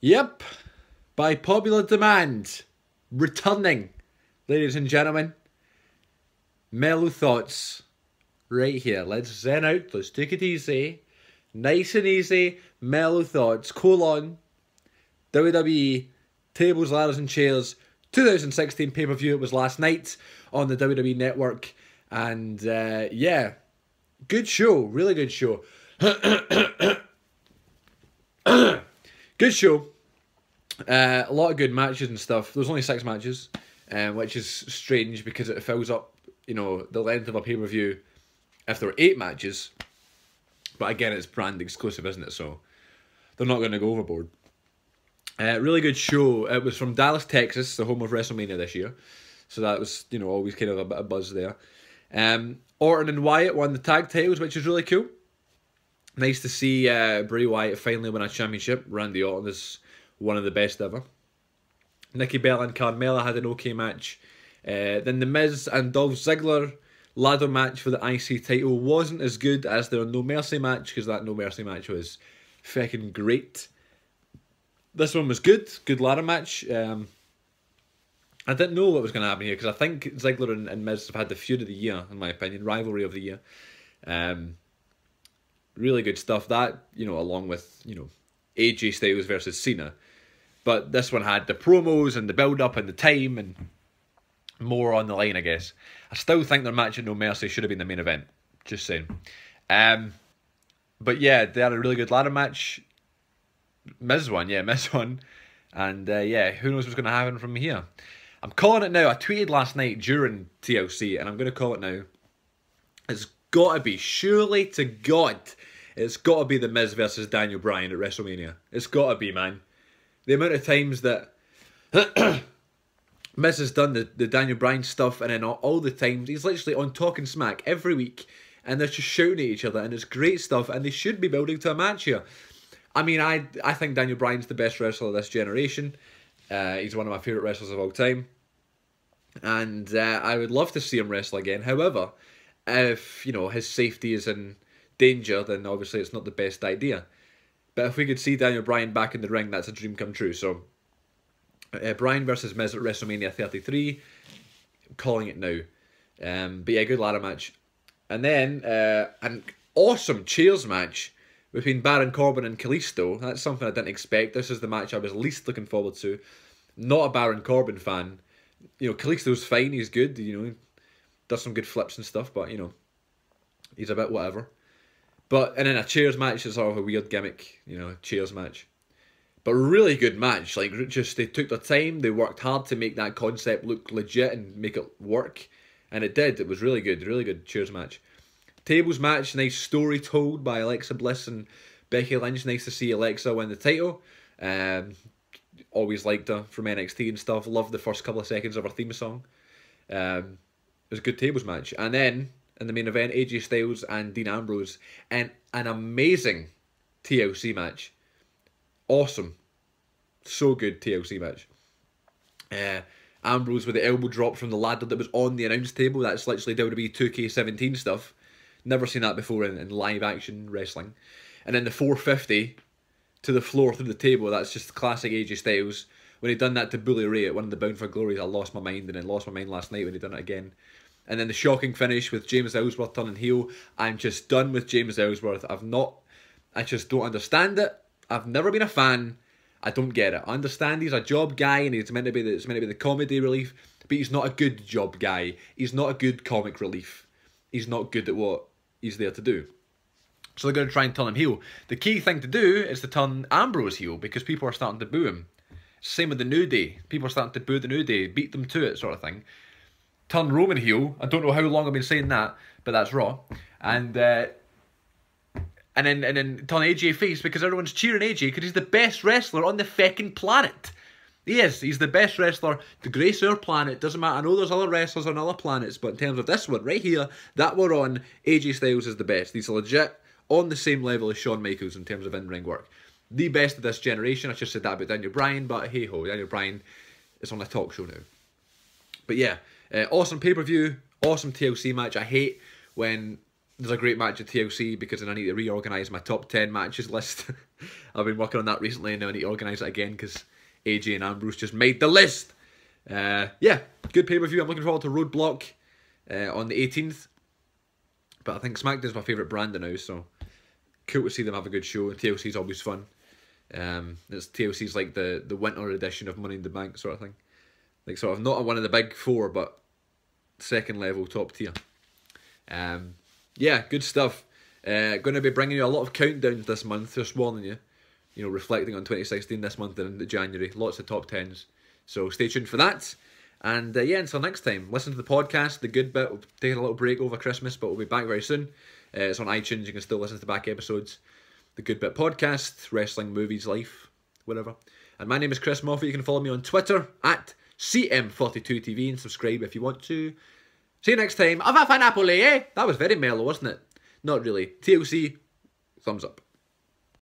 Yep, by popular demand, returning, ladies and gentlemen, Mellow Thoughts, right here. Let's zen out, let's take it easy, nice and easy, Mellow Thoughts, : WWE Tables, Ladders and Chairs, 2016 pay-per-view. It was last night on the WWE Network, and yeah, good show, really good show. Good show. A lot of good matches and stuff. There's only 6 matches, which is strange because it fills up, you know, the length of a pay-per-view if there were 8 matches. But again, it's brand exclusive, isn't it? So they're not going to go overboard. Really good show. It was from Dallas, Texas, the home of WrestleMania this year. So that was, you know, always kind of a bit of buzz there. Orton and Wyatt won the tag titles, which is really cool. Nice to see Bray Wyatt finally win a championship. Randy Orton is one of the best ever. Nikki Bella and Carmella had an okay match. Then the Miz and Dolph Ziggler ladder match for the IC title wasn't as good as their No Mercy match, because that No Mercy match was feckin' great. This one was good. Good ladder match. I didn't know what was going to happen here, because I think Ziggler and Miz have had the feud of the year, in my opinion. Rivalry of the year. Really good stuff, that, you know, along with, you know, AJ Styles versus Cena. But this one had the promos and the build-up and the time and more on the line, I guess. I still think their match at No Mercy should have been the main event. Just saying. But yeah, they had a really good ladder match. Miz won, yeah, Miz won. And yeah, who knows what's going to happen from here. I'm calling it now. I tweeted last night during TLC, and I'm going to call it now. It's got to be, surely to God, it's got to be The Miz versus Daniel Bryan at WrestleMania. It's got to be, man. The amount of times that Miz has done the Daniel Bryan stuff, and then all the times he's literally on Talking Smack every week, and they're just shouting at each other, and it's great stuff, and they should be building to a match here. I mean, I think Daniel Bryan's the best wrestler of this generation. He's one of my favourite wrestlers of all time. And I would love to see him wrestle again. However, if, you know, his safety is in danger, then obviously it's not the best idea. But if we could see Daniel Bryan back in the ring, that's a dream come true. So, Bryan versus Miz at WrestleMania 33. I'm calling it now. But yeah, good ladder match. And then, an awesome chairs match between Baron Corbin and Kalisto. That's something I didn't expect. This is the match I was least looking forward to. Not a Baron Corbin fan. You know, Kalisto's fine, he's good, you know, does some good flips and stuff, but, you know, he's a bit whatever. But, and then a chairs match is sort of a weird gimmick, you know, chairs match. But really good match. Like, just, they took their time, they worked hard to make that concept look legit and make it work. And it did. It was really good chairs match. Tables match, nice story told by Alexa Bliss and Becky Lynch. Nice to see Alexa win the title. Always liked her from NXT and stuff. Loved the first couple of seconds of her theme song. It was a good tables match. And then, in the main event, AJ Styles and Dean Ambrose. And an amazing TLC match. Awesome. So good TLC match. Ambrose with the elbow drop from the ladder that was on the announce table. That's literally WWE 2K17 stuff. Never seen that before in live action wrestling. And then the 450 to the floor through the table. That's just classic AJ Styles. When he'd done that to Bully Ray at one of the Bound for Glories, I lost my mind, and then lost my mind last night when he'd done it again. And then the shocking finish with James Ellsworth turning heel. I'm just done with James Ellsworth. I just don't understand it. I've never been a fan. I don't get it. I understand he's a job guy, and he's meant to be the, it's meant to be the comedy relief, but he's not a good job guy. He's not a good comic relief. He's not good at what he's there to do. So they're going to try and turn him heel. The key thing to do is to turn Ambrose heel, because people are starting to boo him. Same with the New Day. People are starting to boo the New Day. Beat them to it, sort of thing. Turn Roman heel. I don't know how long I've been saying that, but that's Raw. And then turn AJ face, because everyone's cheering AJ because he's the best wrestler on the feckin' planet. He is. He's the best wrestler to grace our planet. Doesn't matter. I know there's other wrestlers on other planets, but in terms of this one right here, that we're on, AJ Styles is the best. He's legit on the same level as Shawn Michaels in terms of in-ring work. The best of this generation. I just said that about Daniel Bryan, but hey-ho, Daniel Bryan is on a talk show now. But yeah, awesome pay-per-view, awesome TLC match. I hate when there's a great match at TLC because then I need to reorganise my top 10 matches list. I've been working on that recently and now I need to organise it again because AJ and Ambrose just made the list. Yeah, good pay-per-view. I'm looking forward to Roadblock on the 18th. But I think SmackDown's my favourite brand now, so cool to see them have a good show. And TLC's always fun. It's TLC's like the winter edition of Money in the Bank sort of thing. Like sort of not one of the big four, but second level, top tier. Yeah, good stuff. Going to be bringing you a lot of countdowns this month, just warning you. You know, reflecting on 2016 this month and into January. Lots of top tens. So stay tuned for that. And yeah, until next time, listen to the podcast, The Good Bit. We'll take a little break over Christmas, but we'll be back very soon. It's on iTunes, you can still listen to back episodes. The Good Bit Podcast, wrestling, movies, life, whatever. And my name is Chris Moffat. You can follow me on Twitter, at CM42TV, and subscribe if you want to. See you next time. Have a fun apple, eh? That was very mellow, wasn't it? Not really. TLC, thumbs up.